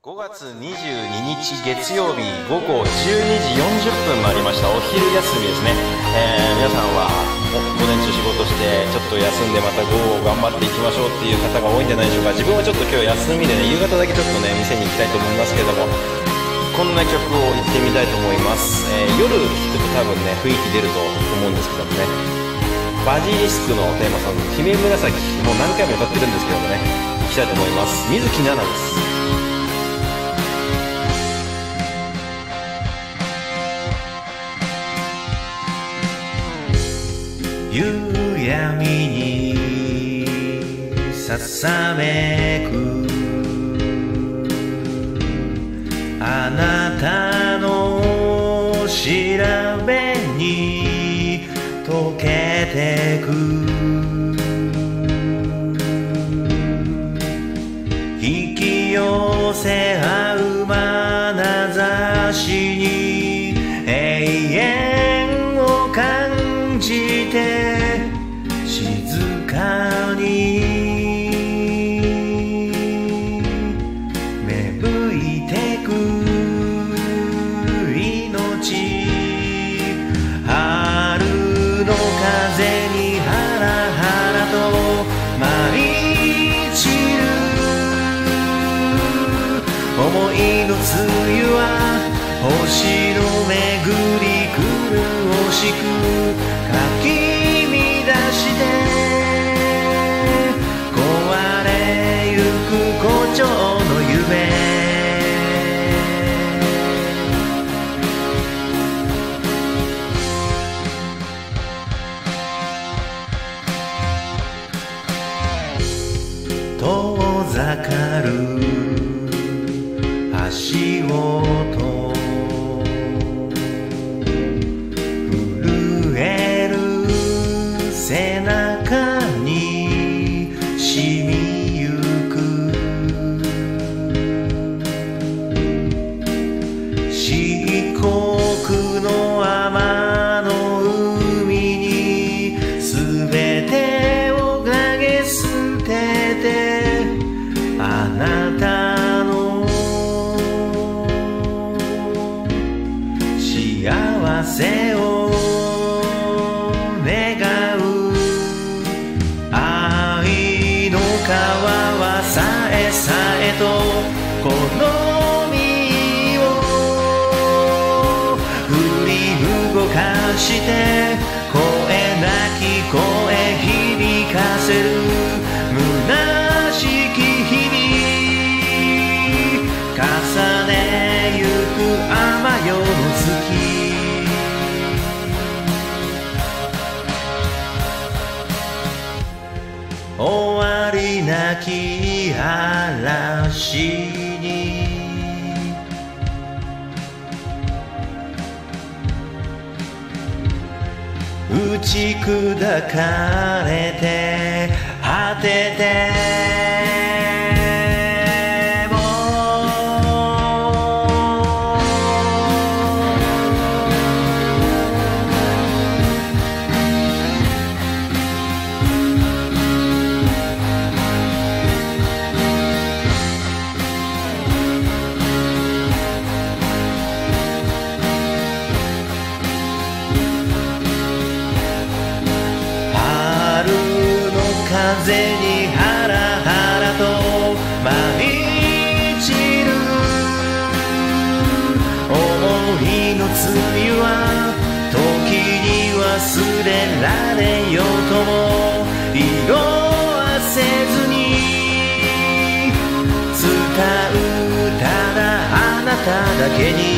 5月22日月曜日午後12時40分回りました。お昼休みですね。皆さんは午前中仕事してちょっと休んでまた午後頑張っていきましょうっていう方が多いんじゃないでしょうか。自分はちょっと今日休みでね、夕方だけちょっとね店に行きたいと思いますけども、こんな曲を行ってみたいと思います。夜聴くと多分ね雰囲気出ると思うんですけどもね、バジリスクのテーマソング「姫紫」もう何回も歌ってるんですけどもね、行きたいと思います。水樹奈々です。夕闇にささめくあなたの調べに溶けてく引き寄せ合う眼差しに永遠を感じて思いのつゆは星の巡り狂しくかき乱して壊れゆく胡蝶の夢遠ざかる足音震える背中に染みゆく漆黒の天の海に全てを投げ捨ててあなた幸せを願う愛の川はさえさえとこの身を振り動かして声なき声響かせる虚しき日々重ねゆく雨よの月終わりなき嵐に打ち砕かれて果てても風にハラハラと舞い散る思いの罪は時に忘れられようとも色あせずに伝うただあなただけに